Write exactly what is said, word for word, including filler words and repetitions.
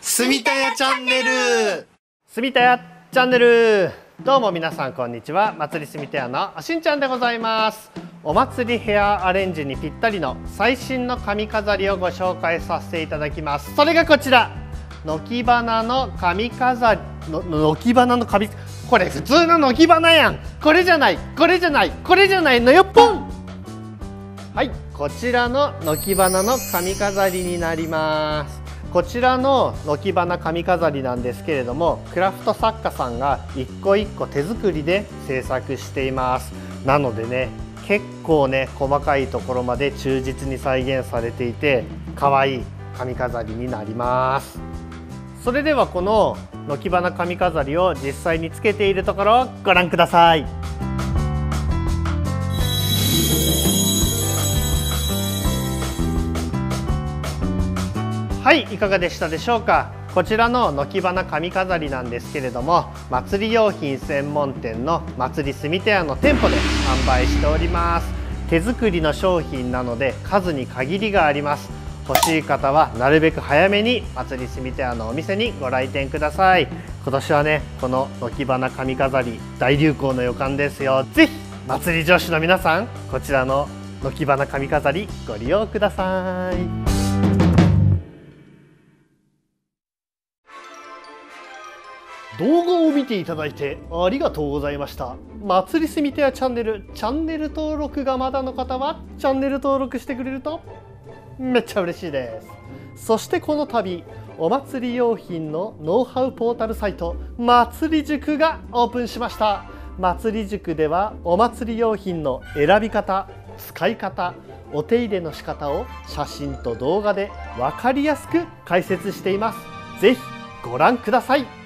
住田屋チャンネル住田屋チャンネル、どうも皆さんこんにちは。祭り住田屋のしんちゃんでございます。お祭りヘアアレンジにぴったりの最新の髪飾りをご紹介させていただきます。それがこちら、軒花の髪飾りの軒花の髪、これ普通の軒花やん。これじゃない、これじゃない、これじゃないのよ、ポン。はい、こちらの軒花の髪飾りになります。こちらの軒花髪飾りなんですけれども、クラフト作家さんが一個一個手作りで制作しています。なのでね、結構ね細かいところまで忠実に再現されていて、可愛い髪飾りになります。それではこの軒花髪飾りを実際につけているところをご覧ください。はい、いかがでしたでしょうか。こちらの軒花髪飾りなんですけれども、祭り用品専門店の祭り住田屋の店舗で販売しております。手作りの商品なので数に限りがあります。欲しい方はなるべく早めに祭り住田屋のお店にご来店ください。今年はね、この軒花髪飾り大流行の予感ですよ。ぜひ祭り女子の皆さん、こちらの軒花髪飾りご利用ください。動画を見ていただいてありがとうございました。祭り住田屋チャンネル、チャンネル登録がまだの方はチャンネル登録してくれるとめっちゃ嬉しいです。そしてこの度、お祭り用品のノウハウポータルサイト、祭り塾がオープンしました。祭り塾ではお祭り用品の選び方、使い方、お手入れの仕方を写真と動画で分かりやすく解説しています。ぜひご覧ください。